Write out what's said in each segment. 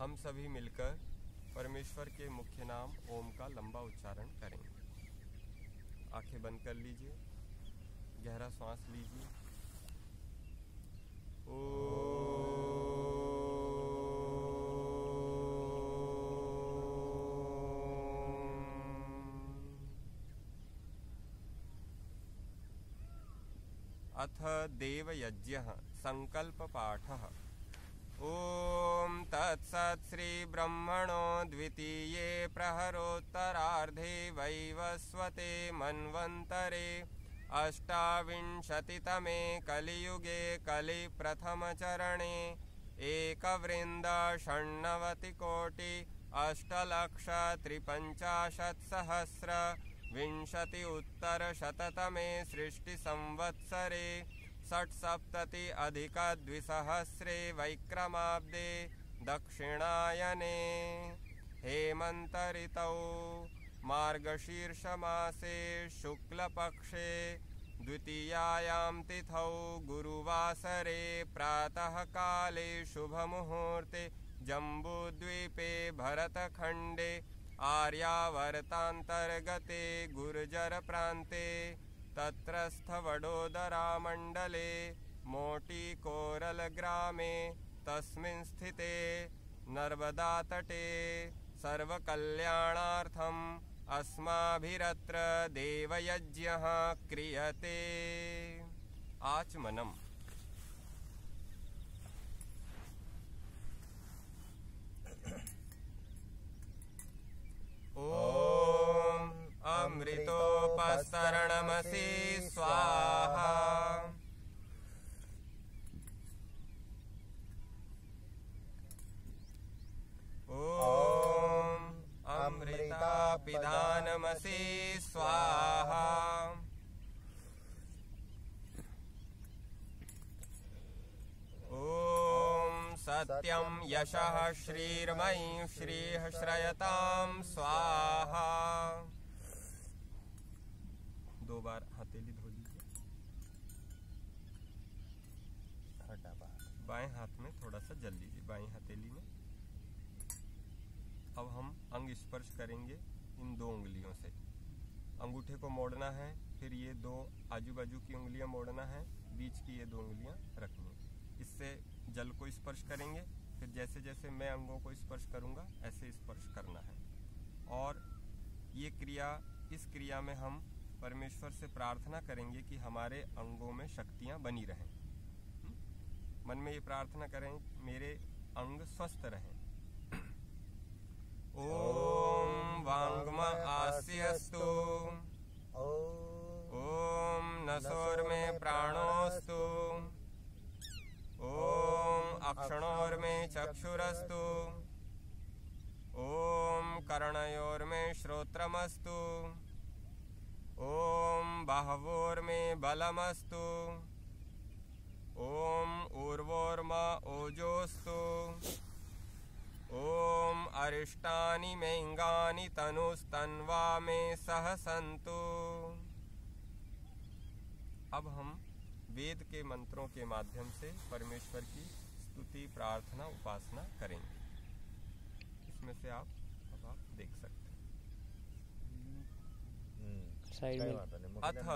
हम सभी मिलकर परमेश्वर के मुख्य नाम ओम का लंबा उच्चारण करेंगे। आंखें बंद कर लीजिए, गहरा सांस लीजिए। अथ देवयज्ञ संकल्प पाठः। ओम तत्सत् श्री ब्रह्मणो द्वितीये प्रहरोत्तरार्धे वैवस्वते मन्वन्तरे अष्टाविंशतितमे कलियुगे कलि प्रथम चरणे एकवृन्द षण्णवतिकोटि अष्टलक्ष त्रिपञ्चाशत्सहस्र विंशति उत्तर शततमे सृष्टि संवत्सरे षट्सप्तति अधिक द्विसहस्रे वैक्रमाब्दे दक्षिणायने हेमंत ऋतौ मार्गशीर्ष मासे शुक्ल पक्षे द्वितीयायां तिथौ गुरुवासरे प्रातः काले शुभ मुहूर्ते जम्बूद्वीपे भरतखंडे आर्यावर्तांतर्गते गुर्जर प्रांते तत्रस्थ वडोदरा मंडले मोटीकोरल ग्रामे तस्मिन् स्थिते नर्मदा तटे सर्वकल्याणार्थम अस्माभिरत्र देवयज्ञः क्रियते। आचमनम्। ओम अमृतोपसरणमसि स्वाहा। ओम अमृतापिधानमसि स्वाहा। सत्यं यशः श्रीर्मयि श्रीः श्रयतां स्वाहा। दो बार हथेली धो लीजिए, बाएं हाथ में थोड़ा सा जल लीजिए, बाएं हथेली में। अब हम अंग स्पर्श करेंगे इन दो उंगलियों से। अंगूठे को मोड़ना है, फिर ये दो आजू बाजू की उंगलियां मोड़ना है, बीच की ये दो उंगलियां रखनी है। इससे जल को स्पर्श करेंगे, फिर जैसे जैसे मैं अंगों को स्पर्श करूंगा ऐसे स्पर्श करना है। और ये क्रिया, इस क्रिया में हम परमेश्वर से प्रार्थना करेंगे कि हमारे अंगों में शक्तियां बनी रहें। मन में ये प्रार्थना करें, मेरे अंग स्वस्थ रहें। ओम वांग्मा आस्यस्तु। ओम नसोर्मे प्राणोस्तु। ओम अक्षणोर्मे चक्षुरस्तु। ओम कर्णयोर्मे श्रोत्रमस्तु। ओम बाहवोर्मे बलमस्तु। ओम उर्वोर्मा ओजोस्तु। ओम अरिष्टानि मे इंगानि तनुस्तन्वा मे सहसंतु। अब हम वेद के मंत्रों के माध्यम से परमेश्वर की स्तुति, प्रार्थना, उपासना करेंगे। इसमें से आप देख सकते हैं। अथ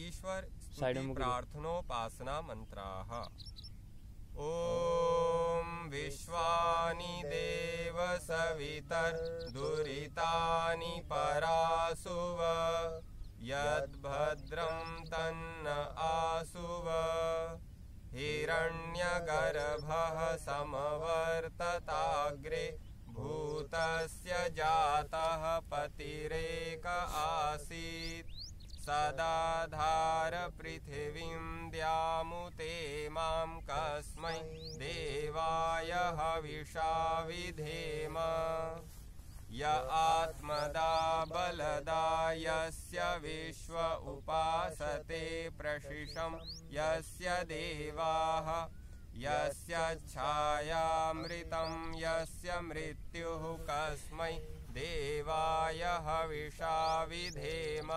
ईश्वर स्तुति प्रार्थनोपासना मंत्राः। ओम विश्वानि देव सवितर दुरितानि परासुव यद्भद्रं तन्न आसुव हिरण्यगर्भः समवर्तताग्रे भूतस्य जातः पतिरेक आसीत् सदाधार पृथिवीं द्यामुते मां कस्मै देवाय हविषा विधेम। य आत्मदा बलदा यस्य विश्व उपासते प्रशिषं यस्य देवाः यस्य छायामृतं यस्य मृत्युः कस्मै देवाय हविषा विधेम।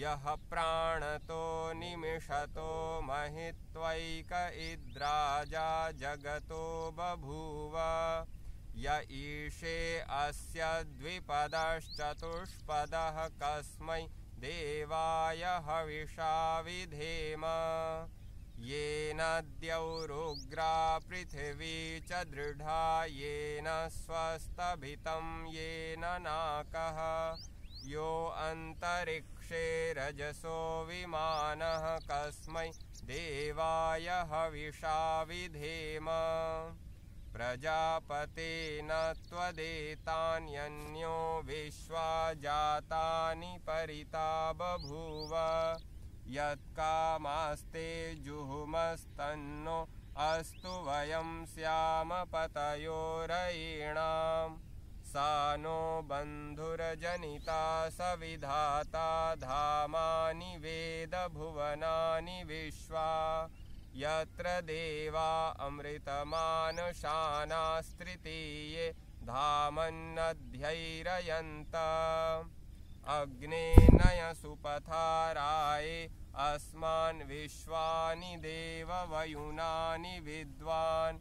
यः प्राणतो निमिषतो महित्वैक इद्राजा जगतो बभूव य ईशे अस्य द्विपदश्चतुष्पदः कस्मै देवाय हविषा विधेम। येन द्यौरुग्रा पृथिवी च दृढा येन स्वस्तभितं येन नाकः। यो अंतरिक्षे रजसो विमानः कस्मै देवाय हविषा विधेम। प्रजापतेन त्वदेतान्यो विश्वा जातानि परिता बभूव। यत्कामास्ते जुहुमस्तन्नो अस्तु वयं श्यामपतयोरेणाम्। सा नो बन्धुर्जनिता सविधाता धामानि वेद भुवनानि विश्वा। यत्र देवा अमृतमानुषाणास्तृतीये धामन्नध्यैरयन्त। अग्ने नय सुपथाराये अस्मान् विश्वानि देववयुनानि विद्वान्।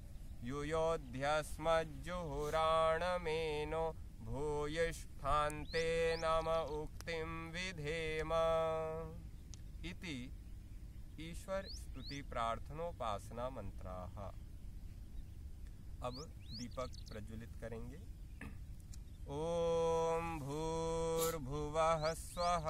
युयोध्यस्मज्जुहुराणमेनो भूयिष्ठान्ते नम उक्तिं विधेम। इति ईश्वर स्तुति प्रार्थनोपासना मंत्राः। अब दीपक प्रज्वलित करेंगे। ओम भूर्भुवः स्वः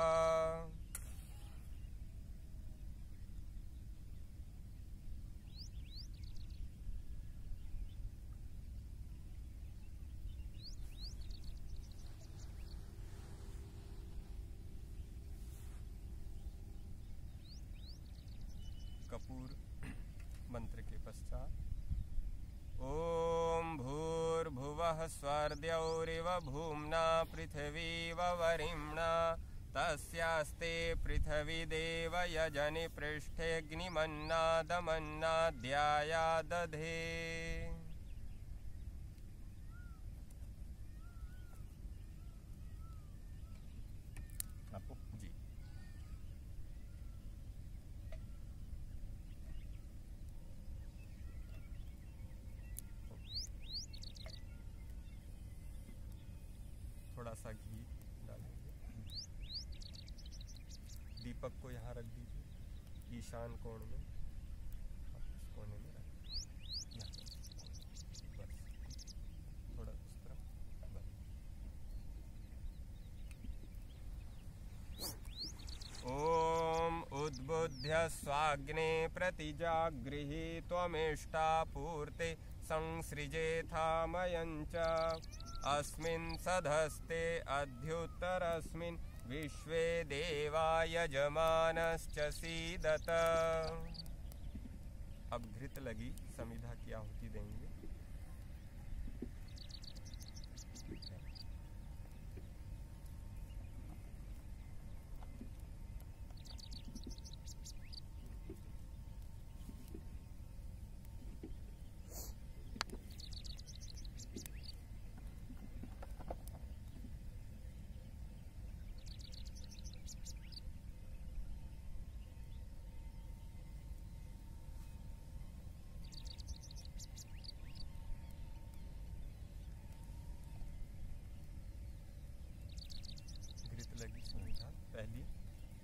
मंत्र के पश्चात ओम भूर्भुवः स्वर्द्यौरिव भूम्ना पृथिवीव वरिम्णा। तस्यास्ते पृथिवी देवयजनि पृष्ठेऽग्निमन्नादमन्नाद्याया दधे। घी डालेंगे। दीपक को यहाँ रख दीजिए, ईशान कोण में, इस कोने में रख बस थोड़ा उस तरफ बस। ओम उद्बुद्ध्य स्वाग्ने प्रतिजागृहि त्वमेष्टा पूर्ते संसृजेथामयञ्च। अस्मिन् सधस्ते अध्युत्तरस्मिन् विश्वे देवाय यजमानश्च सीदत। अब घृत लगी समिधा की आहुति देंगे।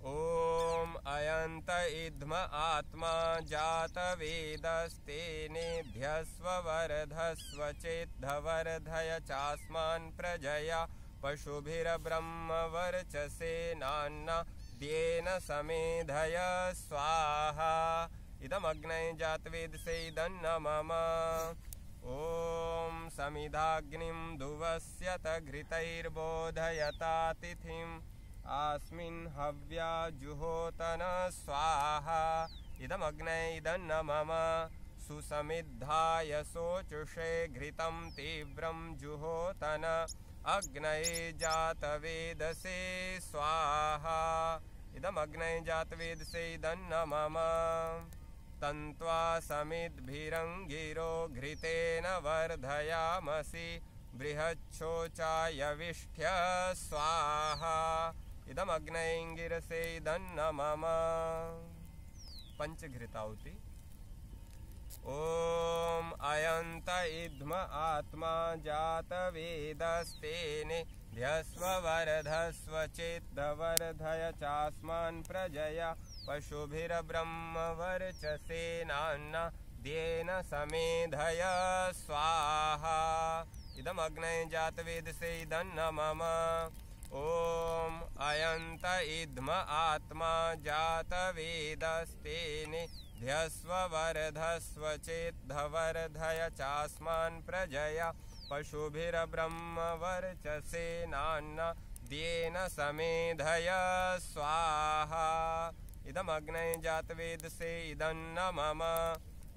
ओम अयंत इद्म आत्मा जात वेदस्तेनेभ्यस्व वरधस्व चेद्धवरधय चास्मान् प्रजया पशुभिर्ब्रह्म वर्चसे नान्ना द्येन समेधय स्वाहा। इदम् अग्ने जातवेद से इदन्नमम। ओम समिधाग्निं दुवस्यत घृतैर्बोधयतातिथिम् आस्मिन् हव्या जुहोतन स्वाहा। इदम् अग्ने इदन्नमम। सुसमिद्धाय सोचुषे घृतं तीव्रं जुहोतन अग्नये जातवेदसे स्वाहा। इदम् अग्ने जातवेदसे इदन्नमम। तन्त्वा समिद्भिरङ्गिरो घृतेन वर्धयामसि बृहच्छोचायविष्ठ्य स्वाहा। इदम् अग्नेऽङ्गिरसे इदन्नमम। पंचघृताहुति। ओम अयंत इद्म आत्मा जात वेदस्तेने ध्यस्व वर्धस्व चेत् वर्धय चास्मान् प्रजया पशुभिर्ब्रह्म वर्चसेनान्ना देन समेधय स्वाहा। इदम् अग्नये जातवेद से इदं नमः। ओम अयंत इद्म आत्मा जातवेदस्तेने ध्यस्व वर्धस्व चेत् वर्धय चास्मान् प्रजया पशुभिर्ब्रह्म वर्चसेनान्ना देन समेधय स्वाहा। इदम् अग्नये जातवेद से इदं नमः।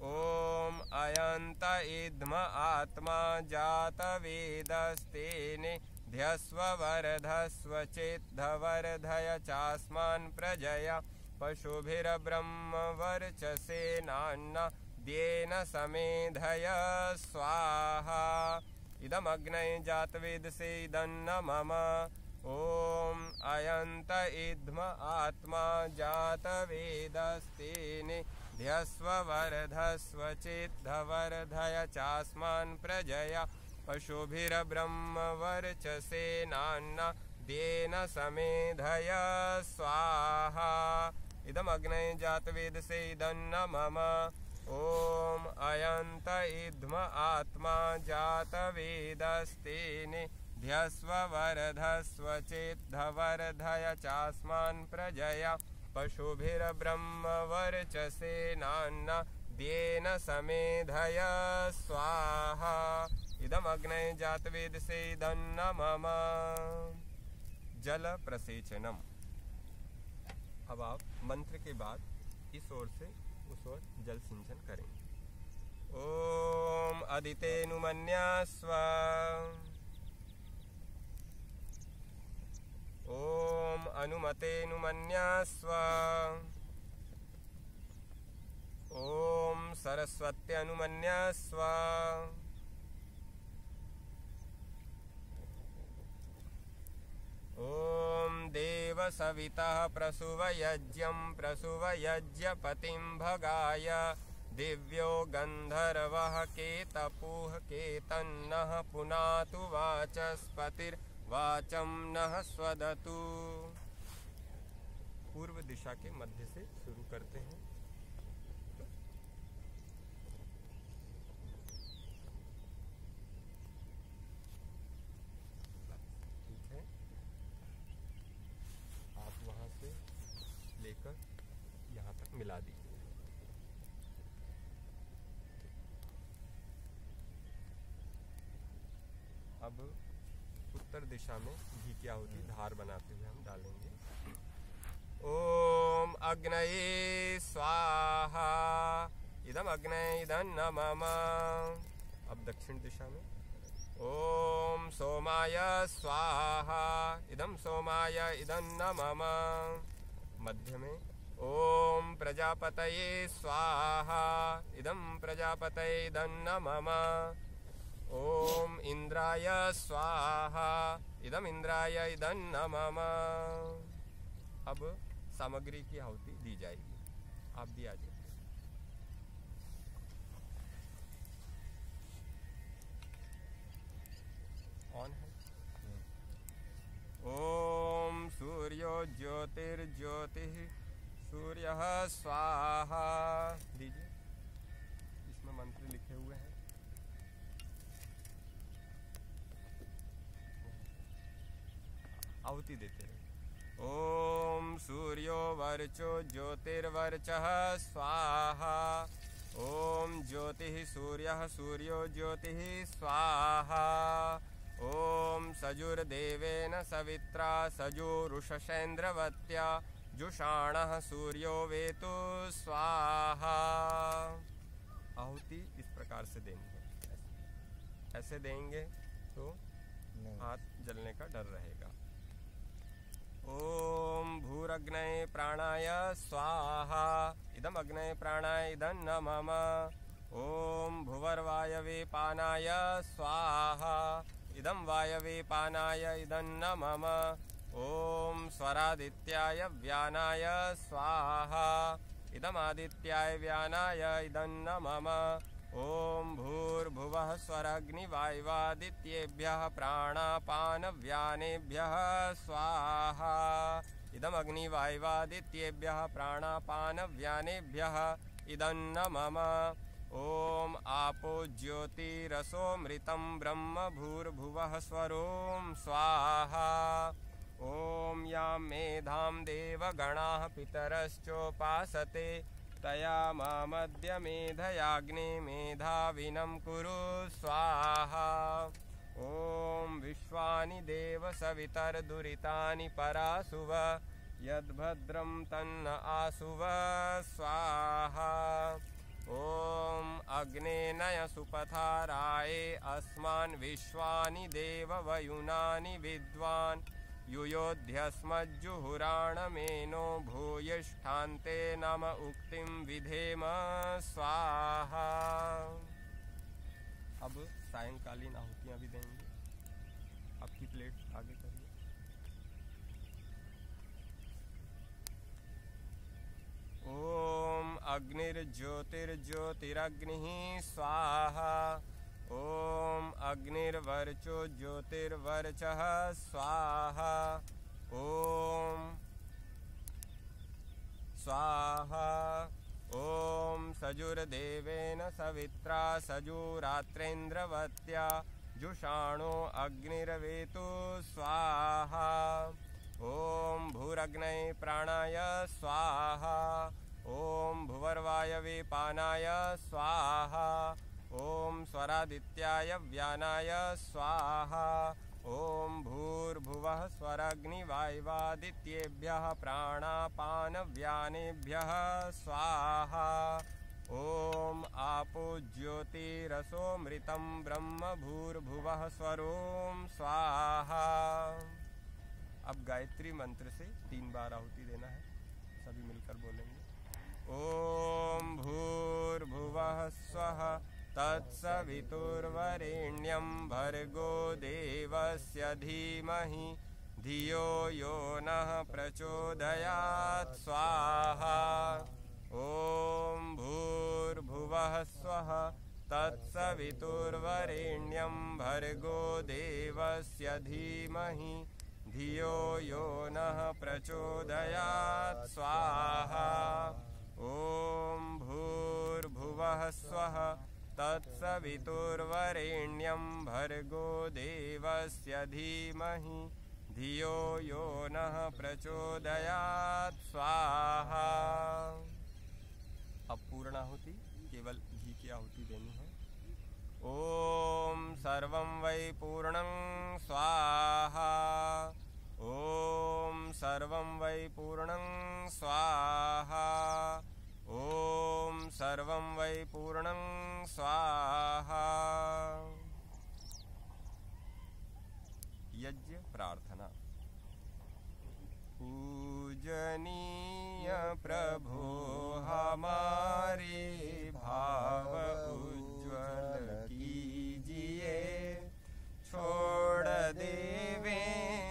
ओम अयंत इद्म आत्मा जातवेदस्तेने ध्यस्व वर्धस्व चेत् वर्धय चास्मान् प्रजया पशुभिर्ब्रह्म वर्चसेनान्ना देन समेधय स्वाहा। इदम् अग्नये जातवेद से इदं नमः। ओम अयंत इद्म आत्मा जातवेदस्तेने ध्यस्व वर्धस्व चेत् वर्धय चास्मान् प्रजया पशुभिर्ब्रह्म वर्चसेनान्ना देन समेधय स्वाहा। इदम् अग्नये जातवेद से इदं नमः। ओम अयंत इद्म आत्मा जातवेदस्तेने ध्यस्व वर्धस्व चेत् वर्धय चास्मान् प्रजया पशुभिर्ब्रह्म वर्चसेनान्ना देन समेधय स्वाहा। इदम् अग्नये जातवेद से इदं नमः। जल प्रसेचनम। अब आप मंत्र के बाद इस ओर से उस ओर जल सिंचन करेंगे। ओम अदितेनुमन्यास्व। ओम अनुमतेनुमन्यास्व। ओम सरस्वत्यनुमन्यास्व। ओम देवसवितः प्रसुवयज्ञं प्रसुवयज्ञपतिं भगाय दिव्यो गन्धर्वः केतपुः केतन्नः पुनातु वाचस्पतिर्वाचं नः स्वदतु। पूर्व दिशा के मध्य से शुरू करते हैं। लेकर यहाँ तक मिला दी। अब उत्तर दिशा में घी क्या होगी धार बनाते हुए हम डालेंगे। ओम अग्नये स्वाहा। इदम अग्नये इदं नमः। अब दक्षिण दिशा में ओम सोमाय स्वाहा। इदम सोमाय इदं नमः। मध्य में ओम प्रजापतये स्वाहा। इदं प्रजापतये इदं नमः। ओम इंद्राय स्वाहा। इदं इंद्राय इदं नमः। अब सामग्री की आहुति दी जाएगी। आप दिया जाए। ऑन है। ओम सूर्यो ज्योतिर्ज्योतिः सूर्यः स्वाहा। दीजिए, इसमें मंत्र लिखे हुए हैं। आहुति देते हैं। ओम सूर्यो वर्चो ज्योतिर्वर्चः स्वाहा। ओम ज्योतिः सूर्यः सूर्यो ज्योतिः स्वाहा। ओम सजुर्देवेन सवित्रा सजुरुषसेन्द्रवत्या जुषाणः सूर्यो वेतु स्वाहा। आहुति इस प्रकार से देंगे। ऐसे देंगे तो हाथ जलने का डर रहेगा। ओम भूरग्नये प्राणाय स्वाहा। इदम अग्नये प्राणाय इदं नमः। ओम भुवर्वायवे पानाय स्वाहा। इदं वायवे पानाय इदं नमः। ओम स्वरादित्याय व्यानाय स्वाहा। इदमादित्याय व्यानाय इदं नमः ओम भूर्भुवः स्वरग्निवायवादित्येभ्यः प्राणापानव्यानेभ्यः स्वाहा। इदमग्निवायवादित्येभ्यः प्राणापानव्यानेभ्यः इदं नमः। ओम आपो ज्योतिरसोमृतं ब्रह्म भूर्भुवः स्वरोम स्वाहा। ओम यां मेधां देवगणाः पितरश्चोपासते तया मामद्य मेधयाग्ने मेधाविनं कुरु स्वाहा। ओम विश्वानि देव सवितर्दुरितानि परासुव यद्भद्रं तन्न आसुव स्वाहा। ओम अग्ने नय सुपथाराये अस्मान् विश्वानि देव वयुनानि विद्वान् युयोध्यस्मज्जुहुराण मेनो भूयिष्ठान्ते नम उक्तिं विधेम स्वाहा। अब सायंकालीन आहुतियां भी देंगे। आपकी प्लेट आगे करिए। ओम अग्निर्ज्योतिर्ज्योतिरग्निः स्वाहा। ओम अग्निर्वर्चो ज्योतिर्वर्चः स्वाहा। ओम स्वाहा। ओम सजुर्देवेन सवित्रा सजुरात्रेन्द्रवत्या जुषाणो अग्निर्वेतु स्वाहा। ओम भूरग्नये प्राणाय स्वाहा। ओम भुवर्वायवे पानाय स्वाहा। ओम स्वरादित्याय व्यानाय स्वाहा। ओम भूर्भुवः स्वरग्निवायवादित्येभ्यः प्राणापानव्यानेभ्यः स्वाहा। ओम आपो ज्योतिरसोमृतं ब्रह्म भूर्भुवः स्वरोम स्वाहा। अब गायत्री मंत्र से 3 बार आहुति देना है। सभी मिलकर बोलेंगे। ओम भूर्भुवः स्वः तत्सवितुर्वरेण्यं भर्गो देवस्य धीमहि धियो यो नः प्रचोदयात् स्वाहा। ओम भूर्भुवः स्वः तत्सवितुर्वरेण्यं भर्गो देवस्य धीमहि धियो यो नः प्रचोदयात् स्वाहा। ओम भूर्भुवः स्वः तत्सवितुर्वरेण्यं भर्गो देवस्य धीमहि धियो यो नः प्रचोदयात् स्वाहा। अब पूर्ण आहुति केवल घी की आहुति देनी है। ओम सर्वं वै पूर्णं स्वाहा। ओम सर्वं वै पूर्णं स्वाहा। ओम सर्वं वै पूर्णं स्वाहा। यज्ञ प्रार्थना। पूजनीय प्रभो हमारे भाव उज्ज्वल कीजिए, छोड़ देवे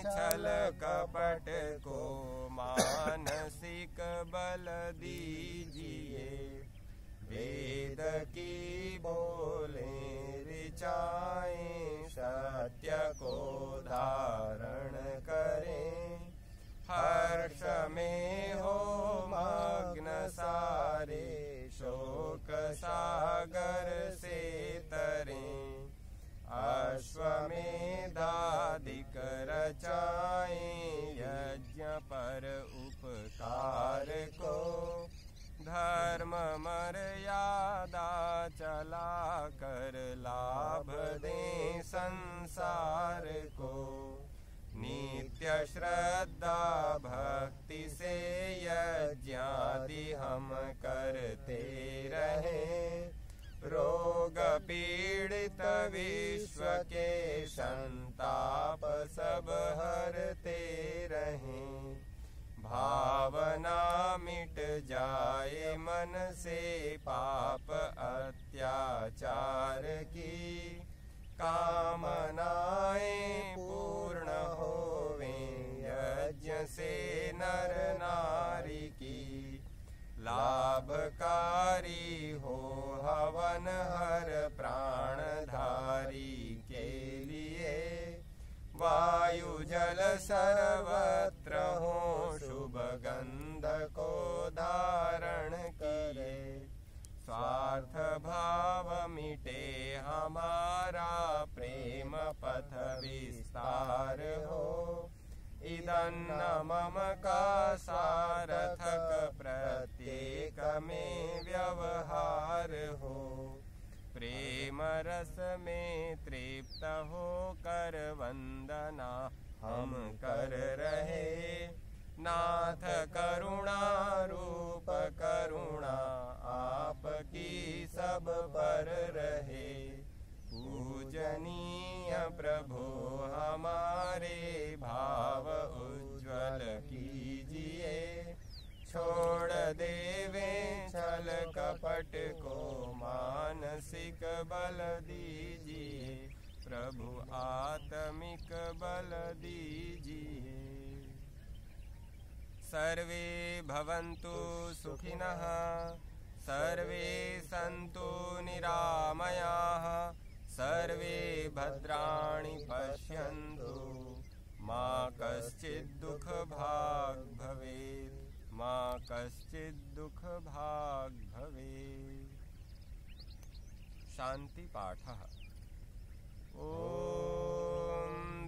छल कपट को, मानसिक बल दीजिए। वेद की बोले ऋचाएं, सत्य को धारण करें। हर्ष में हो मग्न सारे, शोक सागर से तरें। अश्वमेधादिक रचाएं, यज्ञ पर उपकार को। धर्म मर्यादा चला कर, लाभ दें संसार को। नित्य श्रद्धा भक्ति से यज्ञादि हम करते रहें। रोग पीड़ित विश्व के संताप सब हरते रहें। भावना मिट जाए मन से पाप अत्याचार की। कामनाएं पूर्ण होवे, यज्ञ से नर नारी की। लाभ वायु जल सर्वत्र हों शुभ गंध को धारण करे। स्वार्थ भाव मिटे हमारा प्रेम पथ विस्तार हो। इदन्न मम का सारथक प्रत्येक में व्यवहार हो। प्रेम रस में तृप्त होकर वंदना हम कर रहे। नाथ करुणा रूप करुणा आपकी सब पर रहे। पूजनीय प्रभु हमारे भाव उज्ज्वल कीजिए। छोड़ देवे छल कपट को मानसिक बल दीजिए। प्रभु आत्मिक बल दीजिए। सर्वे भवन्तु सुखिनः, सर्वे सन्तु निरामयाः, सर्वे भद्राणि पश्यन्तु, मा कश्चित् दुःख भाग् भवेत्, मा कश्चित् दुःख भाग् भवेत्। शांति पाठः। ॐ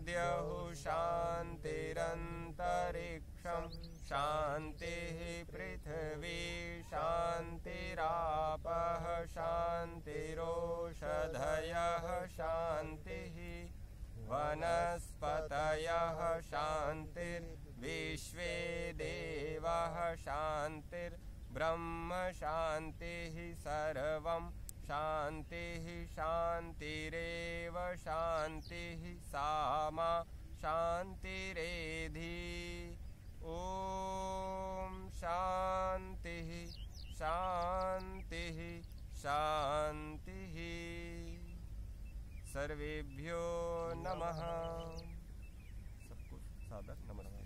द्यौः शान्तिरन्तरिक्षं शान्तिः पृथिवी शान्तिरापः शान्तिरोषधयः शान्तिः वनस्पतयः शान्तिर्विश्वे देवाः शान्तिर्ब्रह्म शान्तिः सर्वम् शान्तिः शान्तिरेव शान्तिः सामा शान्तिरेधि। ॐ शान्तिः शान्तिः शान्तिः। सर्वेभ्यो नमः। सबको सादर नमः।